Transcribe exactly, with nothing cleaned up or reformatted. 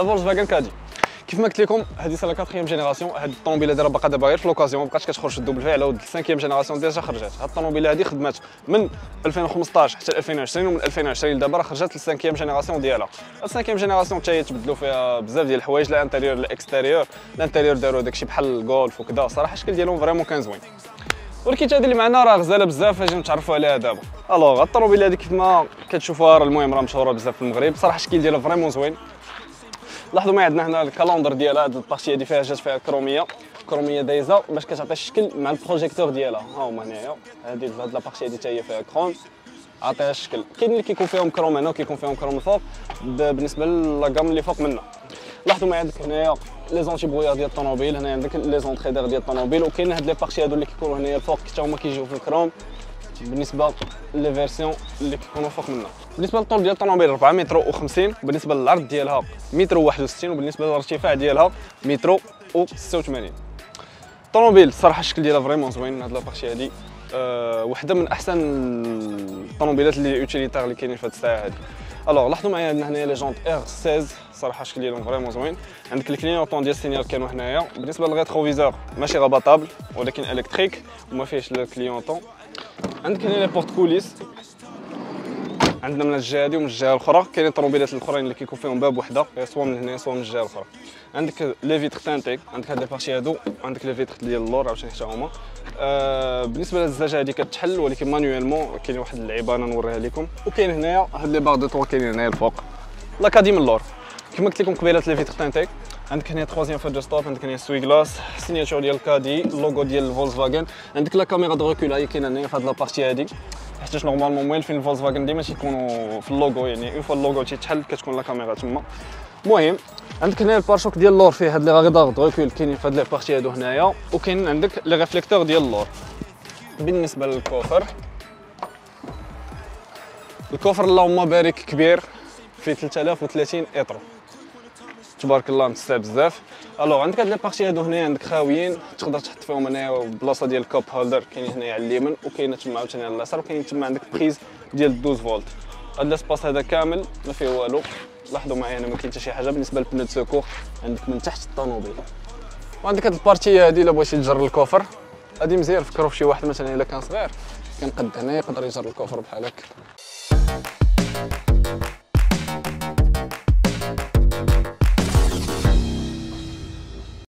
لا فولكسفاغن كادي. كيف ما قلت لكم هذه سلا كاتريام جينيراسيون، هذه الطوموبيله دابا باقا دابا غير في لوكازيون، ما بقاتش كتخرج الدوبل في على ود الخامسة جينيراسيون ديجا خرجات. هذه الطوموبيله هذه خدمات من ألفين وخمسطاش حتى ألفين وعشرين، ومن ألفين وعشرين لدابا راه خرجات الخامسة جينيراسيون ديالها. الخامسة جينيراسيون حتى هي تبدلوا فيها بزاف ديال الحوايج، لا انتيريور لا اكستيريور. الانتيريور داروا داكشي بحال الجولف وكذا، صراحه الشكل ديالهم فريمون كان زوين. والكيت هذه اللي معنا راه غزاله بزاف، اجيو نتعرفوا عليها دابا. الوغ الطوموبيله هذه كيف ما كتشوفوها راه المهم راه مشهوره بزاف في المغرب، صراحه الشكل ديالها فريمون زوين. لاحظوا معي عندنا هنا الكالندر ديالها، هاد البارتي هادي فيها جات فيها الكروميه، الكروميه دايزه باش كتعطي الشكل مع البروجيكتور ديالها. ها هما هنايا هادي هاد لابارتي هادي حتى هي فيها كروم عطيها الشكل. كاين اللي كيكون فيهم كروم هنا وكيكون فيهم كروم الفوق بالنسبه لاكام اللي فوق منا. لاحظوا معي عندك هنايا لي زونتي برويير ديال الطوموبيل، هنا عندك لي زونتريدير ديال الطوموبيل، وكاين هاد لي بارتي هادو اللي كيكونوا هنايا الفوق حتى هما كيجيو في الكروم بالنسبه لي فيرسيون اللي كيكونوا فوق منا. بالنسبه للطول ديال الطوموبيل أربعة متر وخمسين، بالنسبه للعرض ديالها متر وواحد وستين، وبالنسبه للارتفاع ديالها متر وستة وثمانين. الطوموبيل الصراحه الشكل ديالها فريمون زوين. هاد لابارتي هادي أه وحده من احسن الطوموبيلات اللي يوتيليتار اللي كاينين في هاد الساعه هادي. الوغ لاحظوا معايا عندنا هنايا لي جونت آر سيطاش، صراحه الشكل ديالهم فريمون زوين. عندك الكلينيوطون ديال السينيال كانوا هنايا. بالنسبه للريتروفيزور ماشي راباطابل ولكن الكتريك وما فيهش الكلينيوطون. عندك هنا لي بورت كوليس عندنا من الجهه هذه ومن الجهه الاخرى. كاينين طوموبيلات الاخرين اللي كيكون فيهم باب وحده سواء من هنا سواء من الجهه الاخرى. عندك لي فيتر تانتيك، عندك هاد لي بارتي هادو، عندك لي فيتر ديال اللور عاوتاني حتى هما. آه بالنسبه للزجاجه هذه كتحل ولكن مانيوالمون، كاين واحد اللعيبه انا نوريها لكم. وكاين هنايا هاد لي بار دو طوا كاينين هنايا الفوق لا كادي من اللور كما قلت لكم قبيله. لي فيتر تانتيك عندك هنا ثلاثة فاجر ستوب، عندك هنا سوي كلاس سينياتور ديال الكادي، اللوغو ديال الفولكسفاغن، عندك لا كاميرا دو ريكول هي كاينه هنا في هاد لابارتي هادي، حيت نورمالمون موالفين الفولكسفاغن ديما تيكونوا في اللوغو، يعني اون فوا اللوغو تيتحل كتكون لا كاميرا تما. المهم عندك هنا البارشوك ديال اللور فيه هاد لي غادار دو ريكول كاينين في هاد لابارتي هادو هنايا، وكاين عندك لي ريفليكتور ديال اللور. بالنسبه للكوفر، الكوفر اللهم بارك كبير فيه ثلاثة آلاف وثلاثين اطرو، تبارك الله متسع بزاف. الوغ عندك هاد لي بارتي هادو هنايا عندك خاويين تقدر تحط فيهم هنايا بلاصه ديال الكوب هولدر، كاين هنايا على اليمين وكاينه تما عاوتاني على اليسار، وكاين تما عندك بريز ديال اثنا عشر فولت. هاد لاسباس هذا كامل ما فيه والو. لاحظوا معايا هنا ما كاين حتى شي حاجه. بالنسبه للبنو دو سكور عندك من تحت الطوموبيل، وعندك هاد البارتي هادي الا بغيتي تجر الكوفر هادي مزيان. فكروا فشي واحد مثلا الا كان صغير كنقد هنايا يقدر يجر الكوفر بحال هكا.